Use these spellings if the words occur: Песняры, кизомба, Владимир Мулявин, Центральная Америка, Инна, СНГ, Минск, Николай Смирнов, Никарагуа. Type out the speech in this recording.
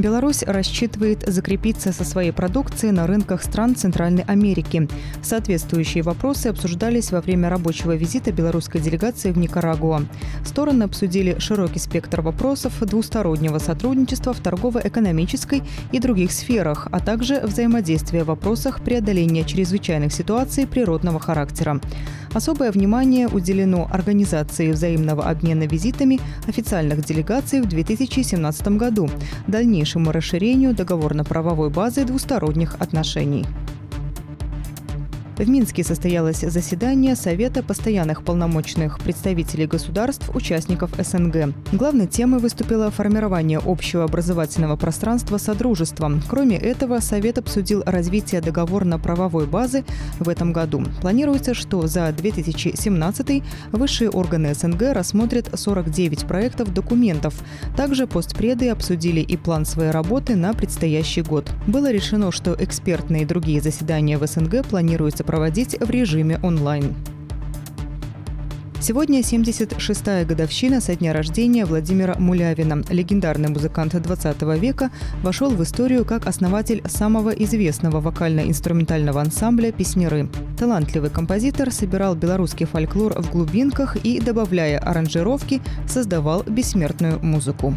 Беларусь рассчитывает закрепиться со своей продукцией на рынках стран Центральной Америки. Соответствующие вопросы обсуждались во время рабочего визита белорусской делегации в Никарагуа. Стороны обсудили широкий спектр вопросов двустороннего сотрудничества в торгово-экономической и других сферах, а также взаимодействия в вопросах преодоления чрезвычайных ситуаций природного характера. Особое внимание уделено организации взаимного обмена визитами официальных делегаций в 2017 году, дальнейшему расширению договорно-правовой базы двусторонних отношений. В Минске состоялось заседание Совета постоянных полномочных представителей государств, участников СНГ. Главной темой выступило формирование общего образовательного пространства Содружества. Кроме этого, Совет обсудил развитие договорно-правовой базы в этом году. Планируется, что за 2017 высшие органы СНГ рассмотрят 49 проектов документов. Также постпреды обсудили и план своей работы на предстоящий год. Было решено, что экспертные и другие заседания в СНГ планируется проводить в режиме онлайн. Сегодня 76-я годовщина со дня рождения Владимира Мулявина. Легендарный музыкант 20 века вошел в историю как основатель самого известного вокально-инструментального ансамбля «Песняры». Талантливый композитор собирал белорусский фольклор в глубинках и, добавляя аранжировки, создавал бессмертную музыку.